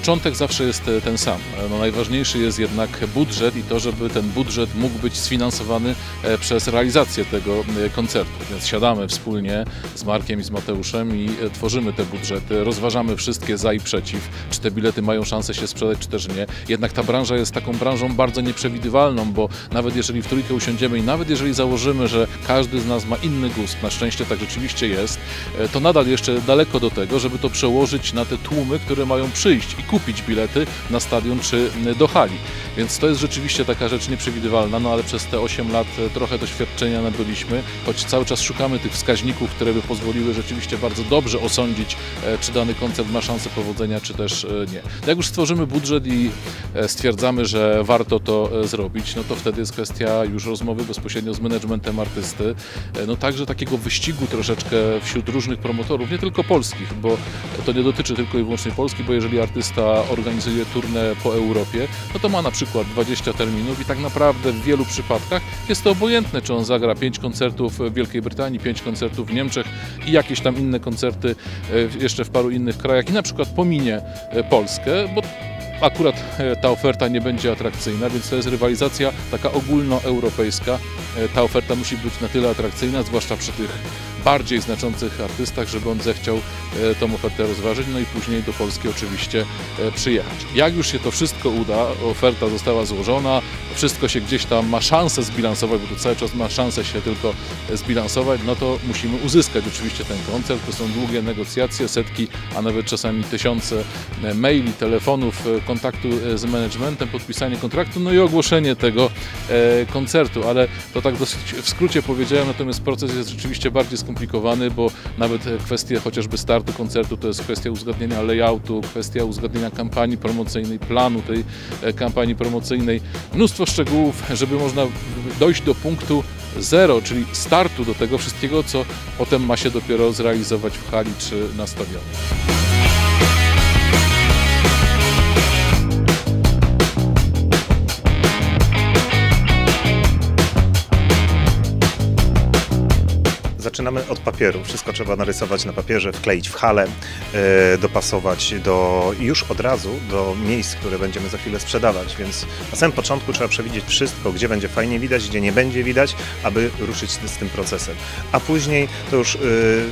początek zawsze jest ten sam. No, najważniejszy jest jednak budżet i to, żeby ten budżet mógł być sfinansowany przez realizację tego koncertu. Więc siadamy wspólnie z Markiem i z Mateuszem i tworzymy te budżety, rozważamy wszystkie za i przeciw, czy te bilety mają szansę się sprzedać, czy też nie. Jednak ta branża jest taką branżą bardzo nieprzewidywalną, bo nawet jeżeli w trójkę usiądziemy i nawet jeżeli założymy, że każdy z nas ma inny gust, na szczęście tak rzeczywiście jest, to nadal jeszcze daleko do tego, żeby to przełożyć na te tłumy, które mają przyjść i kupić bilety na stadion czy do hali. Więc to jest rzeczywiście taka rzecz nieprzewidywalna, no ale przez te 8 lat trochę doświadczenia nabyliśmy, choć cały czas szukamy tych wskaźników, które by pozwoliły rzeczywiście bardzo dobrze osądzić, czy dany koncert ma szansę powodzenia, czy też nie. Jak już stworzymy budżet i stwierdzamy, że warto to zrobić, no to wtedy jest kwestia już rozmowy bezpośrednio z managementem artysty, no także takiego wyścigu troszeczkę wśród różnych promotorów, nie tylko polskich, bo to nie dotyczy tylko i wyłącznie Polski, bo jeżeli artysta organizuje tournée po Europie, no to ma na przykład 20 terminów i tak naprawdę w wielu przypadkach jest to obojętne, czy on zagra 5 koncertów w Wielkiej Brytanii, 5 koncertów w Niemczech i jakieś tam inne koncerty jeszcze w paru innych krajach i na przykład pominie Polskę, bo akurat ta oferta nie będzie atrakcyjna, więc to jest rywalizacja taka ogólnoeuropejska. Ta oferta musi być na tyle atrakcyjna, zwłaszcza przy tych bardziej znaczących artystach, żeby on zechciał tą ofertę rozważyć, no i później do Polski oczywiście przyjechać. Jak już się to wszystko uda, oferta została złożona, wszystko się gdzieś tam ma szansę zbilansować, bo to cały czas ma szansę się tylko zbilansować, no to musimy uzyskać oczywiście ten koncert. To są długie negocjacje, setki, a nawet czasami tysiące maili, telefonów, kontaktu z managementem, podpisanie kontraktu, no i ogłoszenie tego koncertu, ale to tak dosyć w skrócie powiedziałem, natomiast proces jest rzeczywiście bardziej skomplikowany, bo nawet kwestie chociażby startu koncertu to jest kwestia uzgadnienia layoutu, kwestia uzgadnienia kampanii promocyjnej, planu tej kampanii promocyjnej, mnóstwo szczegółów, żeby można dojść do punktu zero, czyli startu do tego wszystkiego, co potem ma się dopiero zrealizować w hali czy na stadionie. Zaczynamy od papieru. Wszystko trzeba narysować na papierze, wkleić w halę, dopasować już od razu do miejsc, które będziemy za chwilę sprzedawać, więc na samym początku trzeba przewidzieć wszystko, gdzie będzie fajnie widać, gdzie nie będzie widać, aby ruszyć z tym procesem. A później to już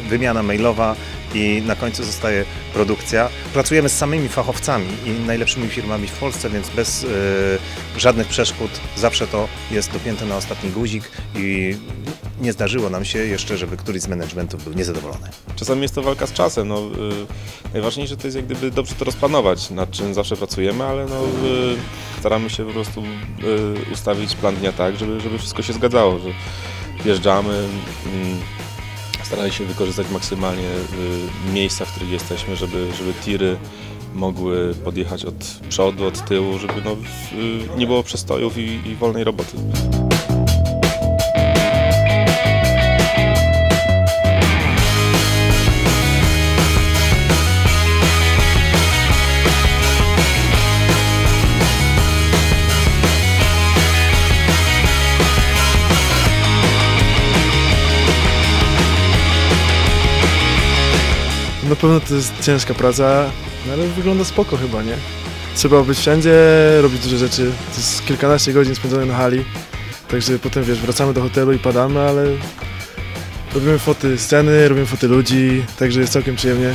wymiana mailowa i na końcu zostaje produkcja. Pracujemy z samymi fachowcami i najlepszymi firmami w Polsce, więc bez żadnych przeszkód zawsze to jest dopięte na ostatni guzik i nie zdarzyło nam się jeszcze, żeby któryś z managementów był niezadowolony. Czasami jest to walka z czasem. No, najważniejsze to jest jak gdyby dobrze to rozplanować, nad czym zawsze pracujemy, ale no, staramy się po prostu ustawić plan dnia tak, żeby wszystko się zgadzało, że wjeżdżamy, staramy się wykorzystać maksymalnie miejsca, w których jesteśmy, żeby tiry mogły podjechać od przodu, od tyłu, żeby no, nie było przestojów i wolnej roboty. Na pewno to jest ciężka praca, ale wygląda spoko chyba, nie? Trzeba być wszędzie, robić dużo rzeczy. To jest kilkanaście godzin spędzone na hali, także potem wiesz, wracamy do hotelu i padamy, ale robimy foty sceny, robimy foty ludzi, także jest całkiem przyjemnie.